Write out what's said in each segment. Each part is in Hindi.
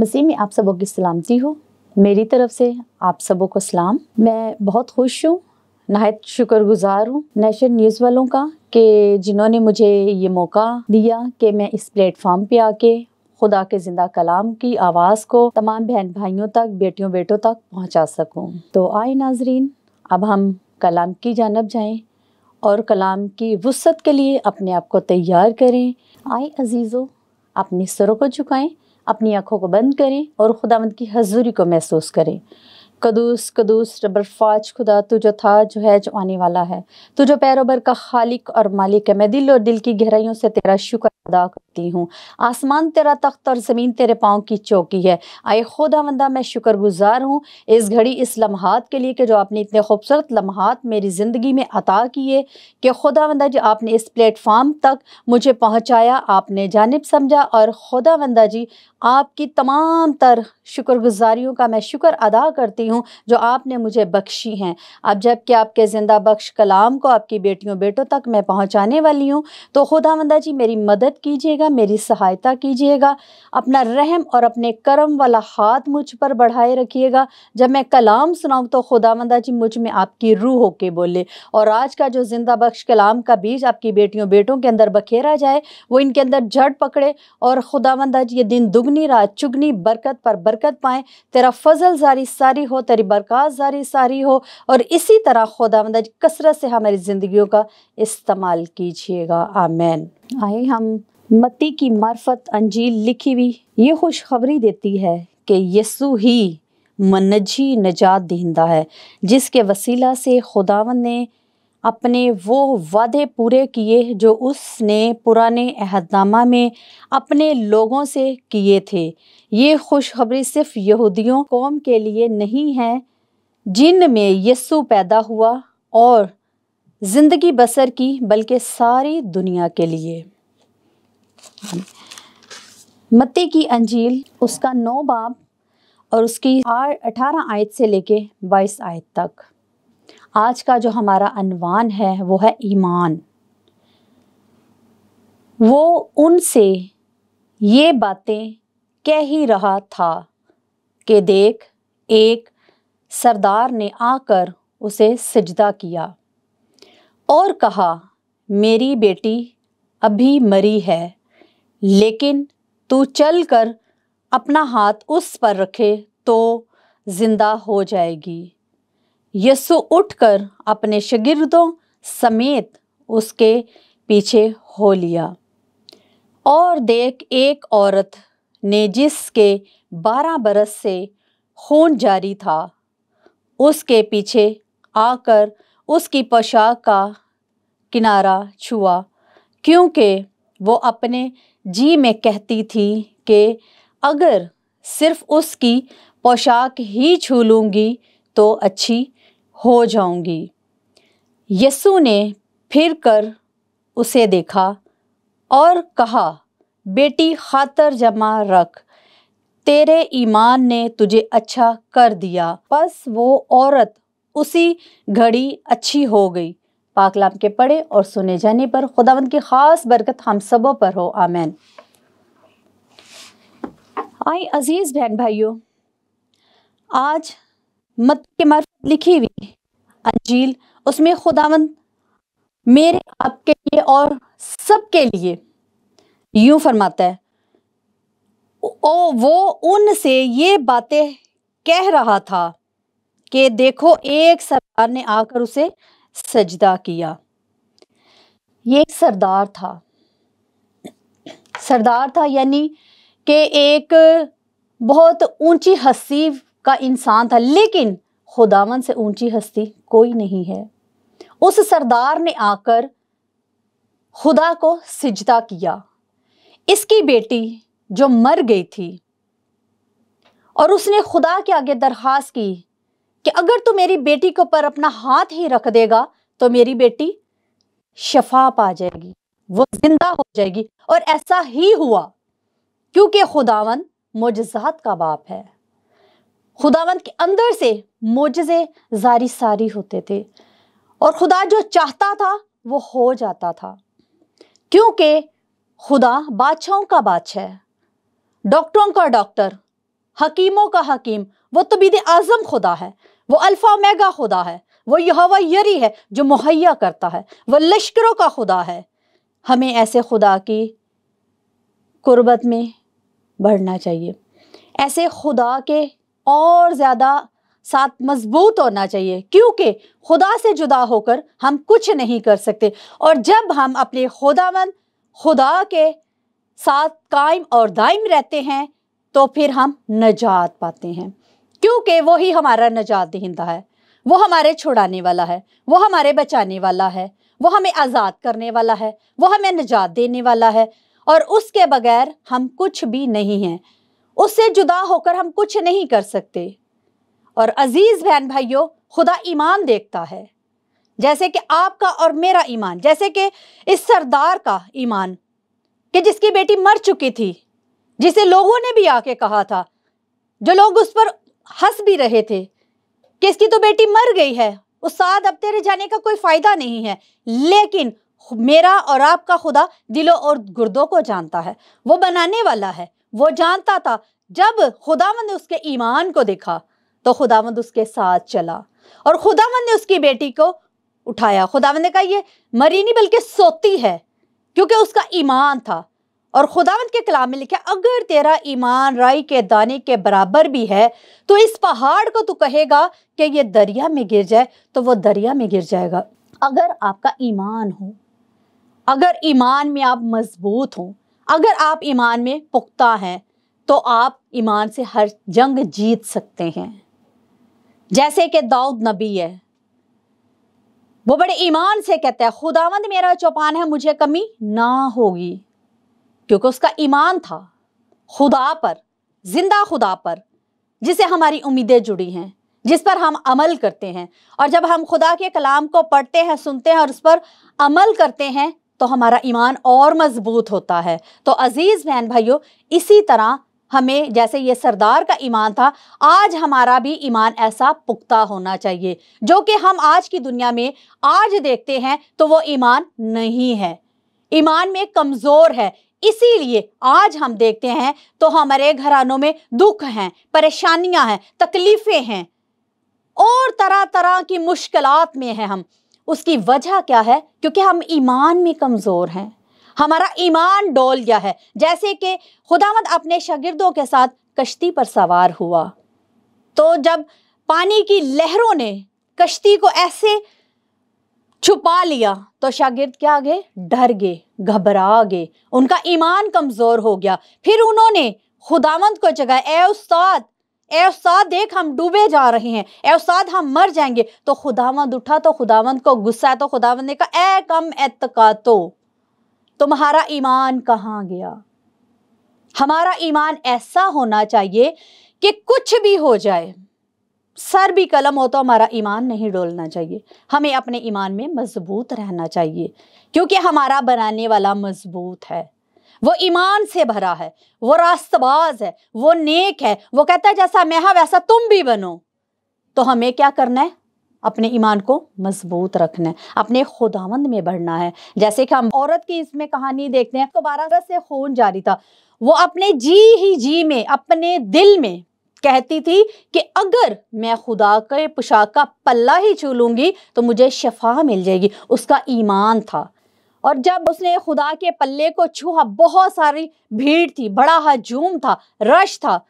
मसीह में आप सबों की सलामती हो। मेरी तरफ से आप सबों को सलाम। मैं बहुत खुश हूँ, नहायत शुक्रगुजार हूँ नेशन न्यूज़ वालों का कि जिन्होंने मुझे ये मौका दिया कि मैं इस प्लेटफॉर्म पे आके खुदा के ज़िंदा कलाम की आवाज़ को तमाम बहन भाइयों तक, बेटियों बेटों तक पहुँचा सकूँ। तो आए नाजरीन, अब हम कलाम की जानब जाएँ और कलाम की वसअत के लिए अपने आप को तैयार करें। आए अजीज़ों, अपने सरों को झुकाएं, अपनी आँखों को बंद करें और खुदावंद की हजूरी को महसूस करें। कदूस कदूस रबरफाज खुदा तू जो था, जो है, जो आने वाला है। तू जो पैरोबर का खालिक और मालिक है। मैं दिल और दिल की गहराइयों से तेरा शुक्र अदा करती हूँ। आसमान तेरा तख्त और ज़मीन तेरे पाँव की चौकी है। आए खुदावंदा, मैं शुक्रगुजार हूँ इस घड़ी, इस लम्हात के लिए कि जो आपने इतने खूबसूरत लम्हात मेरी ज़िंदगी में अता किए कि खुदावंदा जी आपने इस प्लेटफार्म तक मुझे पहुँचाया, आपने जानिब समझा। और खुदावंदा जी, आपकी तमाम तर शुक्रगुजारियों का मैं शुक्र अदा करती हूँ जो आपने मुझे बख्शी हैं। अब जब कि आपके ज़िंदा बख्श कलाम को आपकी बेटियों बेटों तक मैं पहुँचाने वाली हूँ, तो खुदावंदा जी मेरी मदद कीजिएगा, मेरी सहायता कीजिएगा। अपना रहम और अपने करम वाला हाथ मुझ पर बढ़ाए रखिएगा। जब मैं कलाम सुनाऊँ तो खुदावंदा जी मुझ में आपकी रूह होके बोले। और आज का जो ज़िंदा बख्श कलाम का बीज आपकी बेटियों बेटों के अंदर बखेरा जाए, वो इनके अंदर जड़ पकड़े और खुदावंदा जी ये दिन दुगनी रात चुगनी बरकत पर बरकत पाएँ। तेरा फजल जारी सारी हो, तेरी बरकत जारी सारी हो। और इसी तरह खुदावंदा जी कसरत से हमारी ज़िंदगियों का इस्तेमाल कीजिएगा। आमीन। आए हम मत्ती की मार्फत अंजील लिखी हुई ये खुशखबरी देती है कि यीशु ही मनजी नजात दहिंदा है, जिसके वसीला से खुदावंद ने अपने वो वादे पूरे किए जो उसने पुराने अहदनामा में अपने लोगों से किए थे। ये खुशखबरी सिर्फ यहूदियों कौम के लिए नहीं है जिनमें यीशु पैदा हुआ और ज़िंदगी बसर की, बल्कि सारी दुनिया के लिए। मत्ती की अंजील उसका 9 बाब और उसकी 18 आयत से लेके 22 आयत तक। आज का जो हमारा अनवान है वो है ईमान। वो उनसे ये बातें कह ही रहा था कि देख, एक सरदार ने आकर उसे सजदा किया और कहा, मेरी बेटी अभी मरी है, लेकिन तू चल कर अपना हाथ उस पर रखे तो जिंदा हो जाएगी। यीशु उठकर अपने शागिर्दों समेत उसके पीछे हो लिया। और देख, एक औरत ने जिसके 12 बरस से खून जारी था, उसके पीछे आकर उसकी पोशाक का किनारा छुआ, क्योंकि वो अपने जी में कहती थी कि अगर सिर्फ उसकी पोशाक ही छू लूँगी तो अच्छी हो जाऊँगी। यीशु ने फिर कर उसे देखा और कहा, बेटी खातर जमा रख, तेरे ईमान ने तुझे अच्छा कर दिया। बस वो औरत उसी घड़ी अच्छी हो गई। पाक कलाम के पढ़े और सुने जाने पर खुदावंद की ख़ास बरकत हम सबों पर हो। आमीन। आए अज़ीज़ बहन भाइयों, आज मत्ती के मार्फत लिखी हुई अंजील, उसमें खुदावंद मेरे आपके लिए और सबके लिए यूँ फरमाता है, वो उनसे ये बातें कह रहा था कि देखो, एक सरदार ने आकर उसे सजदा किया। ये एक सरदार था। सरदार था यानी कि एक बहुत ऊंची हस्ती का इंसान था, लेकिन खुदावन से ऊंची हस्ती कोई नहीं है। उस सरदार ने आकर खुदा को सजदा किया। इसकी बेटी जो मर गई थी, और उसने खुदा के आगे दरख्वास्त की कि अगर तू मेरी बेटी के ऊपर अपना हाथ ही रख देगा तो मेरी बेटी शफा पा जाएगी, वो जिंदा हो जाएगी। और ऐसा ही हुआ, क्योंकि खुदावंद मोजज़ात का बाप है। खुदावंद के अंदर से मोजज़े जारी सारी होते थे और खुदा जो चाहता था वो हो जाता था, क्योंकि खुदा बादशाहों का बादशाह है, डॉक्टरों का डॉक्टर, हकीमों का हकीम, वो तबीद आज़म खुदा है, वो अल्फा ओमेगा खुदा है, वो यहोवा यरी है जो मुहैया करता है, वो लश्करों का खुदा है। हमें ऐसे खुदा की कुर्बत में बढ़ना चाहिए, ऐसे खुदा के और ज़्यादा साथ मजबूत होना चाहिए, क्योंकि खुदा से जुदा होकर हम कुछ नहीं कर सकते। और जब हम अपने खुदावंद खुदा के साथ कायम और दायम रहते हैं तो फिर हम नजात पाते हैं, क्योंकि वही हमारा नजात दहिंदा है, वो हमारे छुड़ाने वाला है, वो हमारे बचाने वाला है, वो हमें आज़ाद करने वाला है, वो हमें नजात देने वाला है। और उसके बगैर हम कुछ भी नहीं हैं, उससे जुदा होकर हम कुछ नहीं कर सकते। और अज़ीज़ बहन भाइयों, खुदा ईमान देखता है, जैसे कि आपका और मेरा ईमान, जैसे कि इस सरदार का ईमान कि जिसकी बेटी मर चुकी थी, जिसे लोगों ने भी आके कहा था, जो लोग उस पर हंस भी रहे थे कि इसकी तो बेटी मर गई है, उस साथ अब तेरे जाने का कोई फ़ायदा नहीं है। लेकिन मेरा और आपका खुदा दिलों और गुर्दों को जानता है, वो बनाने वाला है, वो जानता था। जब खुदावंद ने उसके ईमान को देखा तो खुदावंद उसके साथ चला और खुदावंद ने उसकी बेटी को उठाया। खुदावंद ने कहा ये मरी नहीं बल्कि सोती है, क्योंकि उसका ईमान था। और खुदावंद के कलाम में लिखा, अगर तेरा ईमान राई के दाने के बराबर भी है तो इस पहाड़ को तू कहेगा कि ये दरिया में गिर जाए तो वो दरिया में गिर जाएगा। अगर आपका ईमान हो, अगर ईमान में आप मजबूत हों, अगर आप ईमान में पुख्ता हैं, तो आप ईमान से हर जंग जीत सकते हैं। जैसे कि दाऊद नबी है, वो बड़े ईमान से कहता है, खुदावंद मेरा चौपान है, मुझे कमी ना होगी, क्योंकि उसका ईमान था खुदा पर, जिंदा खुदा पर, जिसे हमारी उम्मीदें जुड़ी हैं, जिस पर हम अमल करते हैं। और जब हम खुदा के कलाम को पढ़ते हैं, सुनते हैं और उस पर अमल करते हैं तो हमारा ईमान और मजबूत होता है। तो अज़ीज़ बहन भाइयों, इसी तरह हमें जैसे ये सरदार का ईमान था, आज हमारा भी ईमान ऐसा पुख्ता होना चाहिए, जो कि हम आज की दुनिया में आज देखते हैं तो वो ईमान नहीं है, ईमान में कमज़ोर है। इसीलिए आज हम देखते हैं तो हमारे घरानों में दुख हैं, परेशानियां हैं, तकलीफ़ें हैं और तरह तरह की मुश्किलात में हैं हम। उसकी वजह क्या है? क्योंकि हम ईमान में कमज़ोर हैं, हमारा ईमान डोल गया है। जैसे कि खुदावंद अपने शागिर्दों के साथ कश्ती पर सवार हुआ, तो जब पानी की लहरों ने कश्ती को ऐसे छुपा लिया तो शागिर्द क्या गए, डर गए, घबरा गए, उनका ईमान कमज़ोर हो गया। फिर उन्होंने खुदावंद को जगाया, ए उस्ताद देख हम डूबे जा रहे हैं, ए उस्ताद हम मर जाएंगे। तो खुदावंद उठा, तो खुदावंद को गुस्सा है, तो खुदावंद ने कहा, ए कम एतकातो, तुम्हारा ईमान कहाँ गया? हमारा ईमान ऐसा होना चाहिए कि कुछ भी हो जाए, सर भी कलम हो तो हमारा ईमान नहीं डोलना चाहिए। हमें अपने ईमान में मजबूत रहना चाहिए, क्योंकि हमारा बनाने वाला मजबूत है, वो ईमान से भरा है, वो रास्तबाज है, वो नेक है, वो कहता है जैसा मैं हूँ वैसा तुम भी बनो। तो हमें क्या करना है? अपने ईमान को मजबूत रखना है, अपने खुदावंद में बढ़ना है। जैसे कि हम औरत की इसमें कहानी देखते हैं, 12 बरस से खून जारी था, वो अपने जी ही जी में, अपने दिल में कहती थी कि अगर मैं खुदा के पोशाक का पल्ला ही छू लूँगी तो मुझे शफा मिल जाएगी। उसका ईमान था। और जब उसने खुदा के पल्ले को छूहा, बहुत सारी भीड़ थी, बड़ा हजूम था, रश था,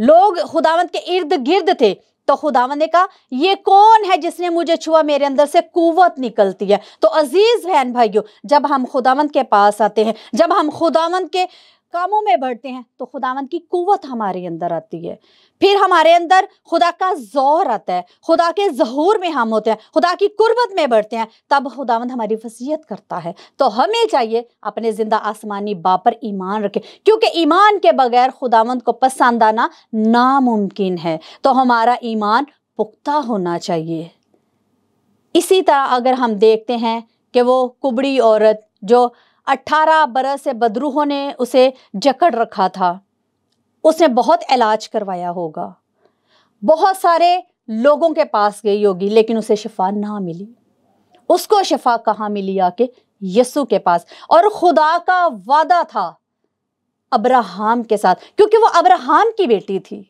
लोग खुदावंद के इर्द गिर्द थे। तो खुदावंद ने कहा, ये कौन है जिसने मुझे छुआ? मेरे अंदर से कुव्वत निकलती है। तो अज़ीज़ बहन भाइयों, जब हम खुदावंद के पास आते हैं, जब हम खुदावंद के कामों में बढ़ते हैं तो खुदावंद की कुव्वत हमारे अंदर आती है। फिर हमारे अंदर खुदा का ज़ोहर आता है, खुदा के ज़हूर में हम होते हैं, खुदा की कुर्बत में बढ़ते हैं, तब खुदावंद हमारी वसीयत करता है। तो हमें चाहिए अपने ज़िंदा आसमानी बाप पर ईमान रखें, क्योंकि ईमान के बगैर खुदावंद को पसंद आना नामुमकिन है। तो हमारा ईमान पुख्ता होना चाहिए। इसी तरह अगर हम देखते हैं कि वो कुबड़ी औरत जो 18 बरस से बदरूहों ने उसे जकड़ रखा था, उसने बहुत इलाज करवाया होगा, बहुत सारे लोगों के पास गई होगी, लेकिन उसे शिफा ना मिली। उसको शिफा कहाँ मिली? आके यीशु के पास। और खुदा का वादा था, अब्राहम के साथ, क्योंकि वो अब्राहम की बेटी थी।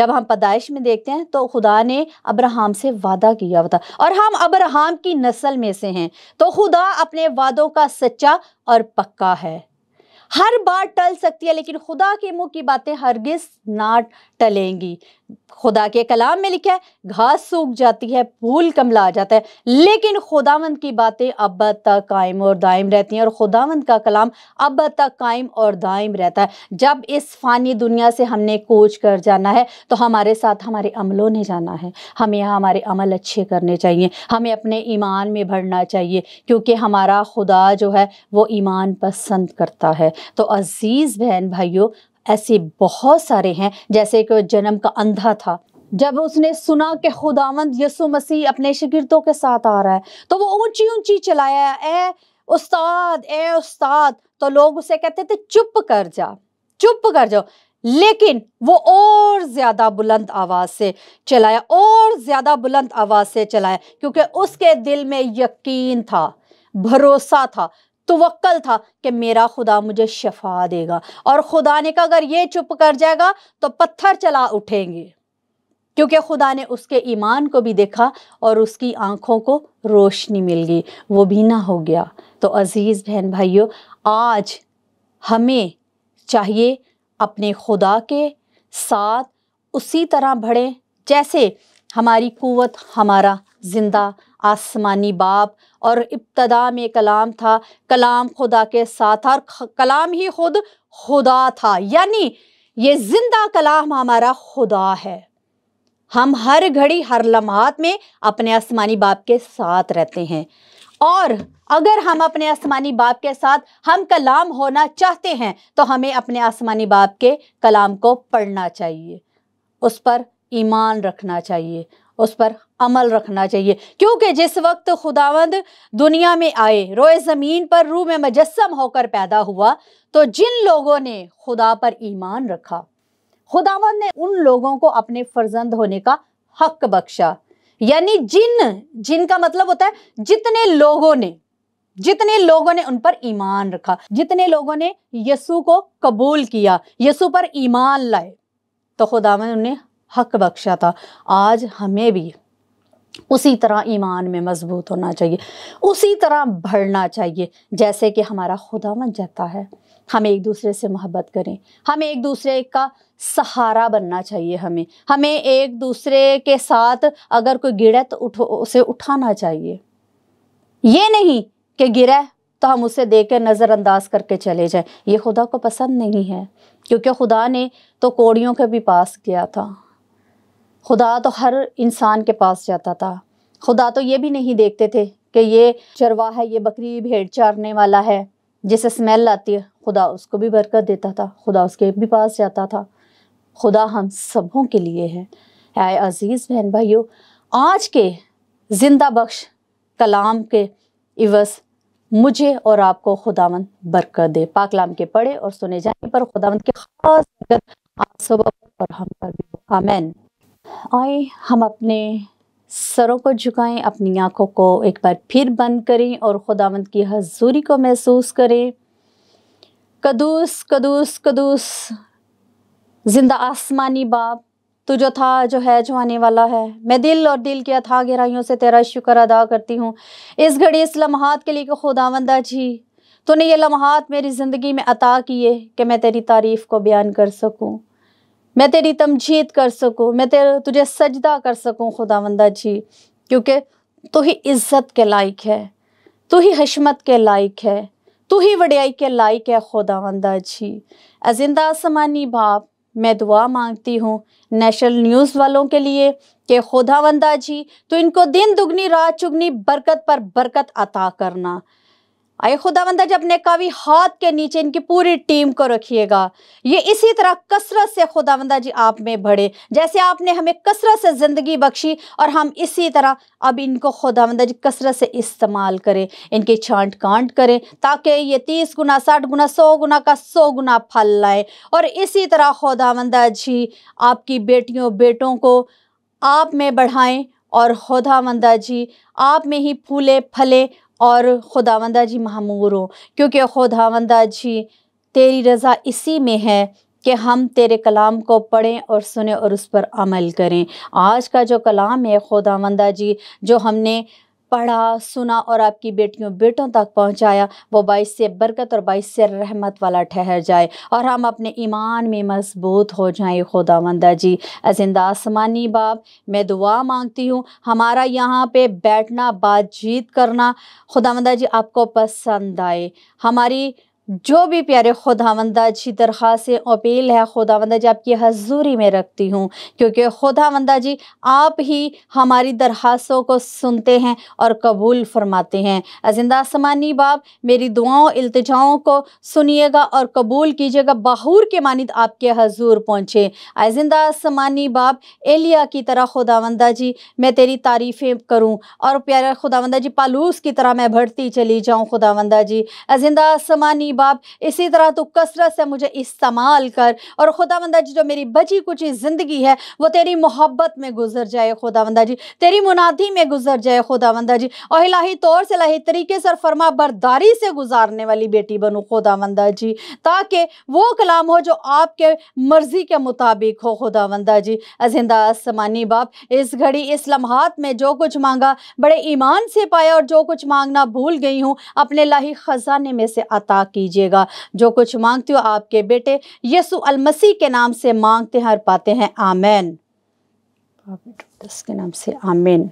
जब हम पैदाइश में देखते हैं तो खुदा ने अब्राहम से वादा किया हुआ था और हम अब्राहम की नस्ल में से हैं, तो खुदा अपने वादों का सच्चा और पक्का है। हर बात टल सकती है लेकिन खुदा के मुंह की बातें हरगिज़ ना टलेंगी। खुदा के कलाम में लिखा है घास सूख जाती है, फूल कमला आ जाता है, लेकिन खुदावंद की बातें अब तक कायम और दायम रहती हैं और खुदावंद का कलाम अब तक कायम और दायम रहता है। जब इस फ़ानी दुनिया से हमने कूच कर जाना है तो हमारे साथ हमारे अमलों ने जाना है। हमें हमारे अमल अच्छे करने चाहिए, हमें अपने ईमान में बढ़ना चाहिए क्योंकि हमारा खुदा जो है वो ईमान पसंद करता है। तो अज़ीज़ बहन भाइयों, ऐसे बहुत सारे हैं जैसे कि जन्म का अंधा था। जब उसने सुना कि खुदावंद यसु मसीह अपने शागिर्दों के साथ आ रहा है तो वो ऊंची ऊंची चिल्लाया, ए उस्ताद, ए उस्ताद। तो लोग उसे कहते थे चुप कर जा, चुप कर जाओ, लेकिन वो और ज़्यादा बुलंद आवाज़ से चिल्लाया, और ज़्यादा बुलंद आवाज़ से चिल्लाया क्योंकि उसके दिल में यकीन था, भरोसा था, तवक्कल था कि मेरा खुदा मुझे शफा देगा। और खुदा ने कहा अगर ये चुप कर जाएगा तो पत्थर चला उठेंगे, क्योंकि खुदा ने उसके ईमान को भी देखा और उसकी आंखों को रोशनी मिल गई, वो भी ना हो गया। तो अज़ीज़ बहन भाइयों, आज हमें चाहिए अपने खुदा के साथ उसी तरह बढ़ें जैसे हमारी कुव्वत हमारा जिंदा आसमानी बाप और इब्तदा में कलाम था, कलाम खुदा के साथ था और कलाम ही खुद खुदा था। यानी ये जिंदा कलाम हमारा खुदा है। हम हर घड़ी हर लम्हात में अपने आसमानी बाप के साथ रहते हैं और अगर हम अपने आसमानी बाप के साथ हम कलाम होना चाहते हैं तो हमें अपने आसमानी बाप के कलाम को पढ़ना चाहिए, उस पर ईमान रखना चाहिए, उस पर अमल रखना चाहिए। क्योंकि जिस वक्त खुदावंद दुनिया में आए, रोए ज़मीन पर रूह में मुजस्सम होकर पैदा हुआ, तो जिन लोगों ने खुदा पर ईमान रखा, खुदावंद ने उन लोगों को अपने फर्जंद होने का हक बख्शा। यानी जिन का मतलब होता है जितने लोगों ने उन पर ईमान रखा, जितने लोगों ने यसू को कबूल किया, यसू पर ईमान लाए, तो खुदावंद उन्हें हक बख्शा था। आज हमें भी उसी तरह ईमान में मजबूत होना चाहिए, उसी तरह बढ़ना चाहिए जैसे कि हमारा खुदावंद चाहता है। हमें एक दूसरे से मोहब्बत करें, हमें एक दूसरे का सहारा बनना चाहिए, हमें एक दूसरे के साथ अगर कोई गिरे तो उसे उठाना चाहिए। ये नहीं कि गिरे तो हम उसे देख के नज़रअंदाज करके चले जाएं, ये खुदा को पसंद नहीं है। क्योंकि खुदा ने तो कोड़ियों के भी पास गया था, खुदा तो हर इंसान के पास जाता था। खुदा तो ये भी नहीं देखते थे कि ये चरवाहा है, ये बकरी भेड़ चारने वाला है, जिसे स्मेल आती है, खुदा उसको भी बरकत देता था, खुदा उसके भी पास जाता था। खुदा हम सबों के लिए है। आए अज़ीज़ बहन भाइयों, आज के जिंदा बख्श कलाम के इवज़ मुझे और आपको खुदावंद बरकत दे। पाकलाम के पढ़े और सुने जाने पर खुदावंद की खास बरकत आप सब और हम पर भी। आमीन। आए हम अपने सरों को झुकाएं, अपनी आँखों को एक बार फिर बंद करें और खुदावंद की हजूरी को महसूस करें। कदूस कदूस कदूस जिंदा आसमानी बाप, तू जो था, जो है, जो आने वाला है, मैं दिल और दिल की अथाह गहराइयों से तेरा शुक्र अदा करती हूँ इस घड़ी, इस लम्हात के लिए कि खुदावंदा जी तूने ये लम्हात मेरी ज़िंदगी में अता किए कि मैं तेरी तारीफ़ को बयान कर सकूँ, मैं तेरी तमजीद कर सकूँ, मैं तुझे सजदा कर सकूँ खुदावंदा जी, क्योंकि तू ही इज़्ज़त के लायक है, तू ही हशमत के लायक है, तू ही वडियाई के लायक है खुदावंदा जी। अज़िंदा आसमानी बाप, मैं दुआ मांगती हूँ नेशनल न्यूज़ वालों के लिए कि खुदावंदा जी तू इनको दिन दुगनी रात चुगनी बरकत पर बरकत अता करना। आए खुदावंदा जी अपने कावी हाथ के नीचे इनकी पूरी टीम को रखिएगा, ये इसी तरह कसरत से खुदावंदा जी आप में बढ़े जैसे आपने हमें कसरत से ज़िंदगी बख्शी, और हम इसी तरह अब इनको खुदावंदा जी कसरत से इस्तेमाल करें, इनकी छांट कांट करें ताकि ये 30 गुना 60 गुना 100 गुना का 100 गुना फल लाए। और इसी तरह खुदावंदा जी आपकी बेटियों बेटों को आप में बढ़ाएँ और खुदावंदा जी आप में ही फूले फले और खुदावंदा जी महमूर हो, क्योंकि खुदावंदा जी तेरी रज़ा इसी में है कि हम तेरे कलाम को पढ़ें और सुनें और उस पर अमल करें। आज का जो कलाम है खुदावंदा जी, जो हमने पढ़ा, सुना और आपकी बेटियों बेटों तक पहुंचाया, वो बाइस से बरकत और बाइस से रहमत वाला ठहर जाए और हम अपने ईमान में मजबूत हो जाएं। खुदावंदा जी अज़िंदा आसमानी बाप, मैं दुआ मांगती हूँ हमारा यहाँ पे बैठना, बातचीत करना खुदावंदा जी आपको पसंद आए। हमारी जो भी प्यारे खुदावंदा जी दरख्वास्तें अपील है खुदावंदा जी आपकी हजूरी में रखती हूँ, क्योंकि खुदावंदा जी आप ही हमारी दरख्वास्तों को सुनते हैं और कबूल फरमाते हैं। अज़िंदा आसमानी बाप, मेरी दुआओं इल्तिजाओं को सुनिएगा और कबूल कीजिएगा, बाहूर के मानिंद आपके हजूर पहुँचे। अज़िंदा आसमानी बाप, एलिया की तरह खुदावंदा जी मैं तेरी तारीफ़ें करूँ और प्यारे खुदावंदा जी पालूस की तरह मैं बढ़ती चली जाऊँ खुदावंदा जी। अज़िंदा आसमानी बाप, इसी तरह तू कसरत से मुझे इस्तेमाल कर और खुदावंदा जी जो मेरी बची कुछ ज़िंदगी है वो तेरी मोहब्बत में गुजर जाए खुदावंदा जी, तेरी मुनादी में गुजर जाए खुदावंदा जी, और इलाही तौर से इलाही तरीके से और फरमा बरदारी से गुजारने वाली बेटी बनूँ खुदावंदा जी, ताकि वो कलाम हो जो आपके मर्ज़ी के मुताबिक हो खुदावंदा जी। अज़िंदा आसमानी बाप, इस घड़ी इस लम्हात में जो कुछ मांगा बड़े ईमान से पाया और जो कुछ मांगना भूल गई हूँ अपने इलाही ख़जाने में से अता कीजिएगा। जो कुछ मांगते हो आपके बेटे यसु अल मसीह के नाम से मांगते हैं और पाते हैं, आमीन। के नाम से आमीन।